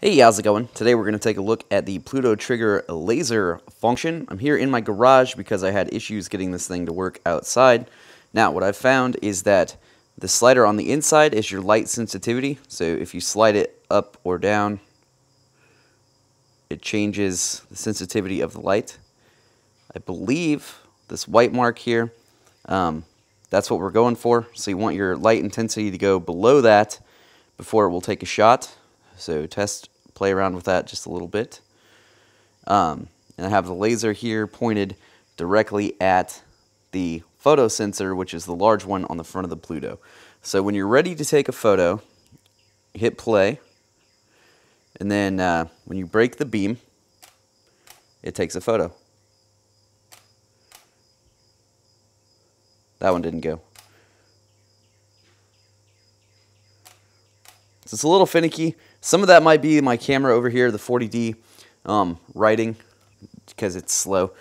Hey, how's it going? Today we're going to take a look at the Pluto Trigger laser function. I'm here in my garage because I had issues getting this thing to work outside. Now, what I've found is that the slider on the inside is your light sensitivity. So if you slide it up or down, it changes the sensitivity of the light. I believe this white mark here, that's what we're going for. So you want your light intensity to go below that before it will take a shot. So play around with that just a little bit. And I have the laser here pointed directly at the photo sensor, which is the large one on the front of the Pluto. So when you're ready to take a photo, hit play. And then when you break the beam, it takes a photo. That one didn't go. So it's a little finicky. Some of that might be my camera over here, the 40D writing, because it's slow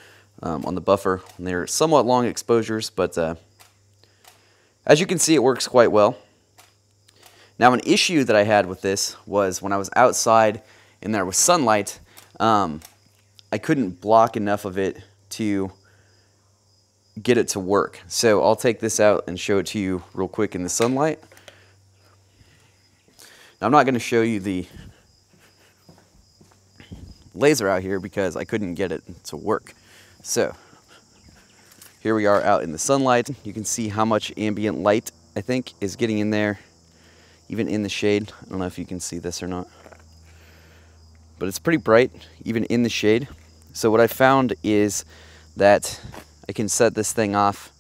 on the buffer. And they're somewhat long exposures, but as you can see, it works quite well. Now, an issue that I had with this was when I was outside and there was sunlight, I couldn't block enough of it to get it to work. So I'll take this out and show it to you real quick in the sunlight. I'm not going to show you the laser out here because I couldn't get it to work. So here we are out in the sunlight. You can see how much ambient light I think is getting in there, even in the shade. I don't know if you can see this or not, but it's pretty bright even in the shade. So what I found is that I can set this thing off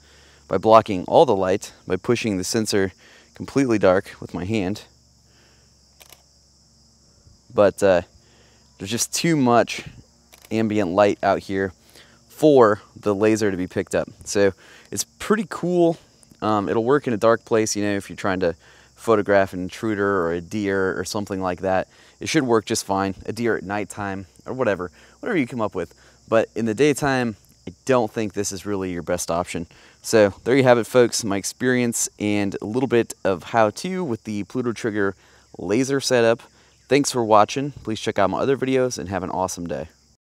by blocking all the light, by pushing the sensor completely dark with my hand. But there's just too much ambient light out here for the laser to be picked up. So it's pretty cool. It'll work in a dark place, you know, if you're trying to photograph an intruder or a deer or something like that. It should work just fine. A deer at nighttime or whatever you come up with. But in the daytime, I don't think this is really your best option. So there you have it, folks, my experience and a little bit of how-to with the Pluto Trigger laser setup. Thanks for watching. Please check out my other videos and have an awesome day.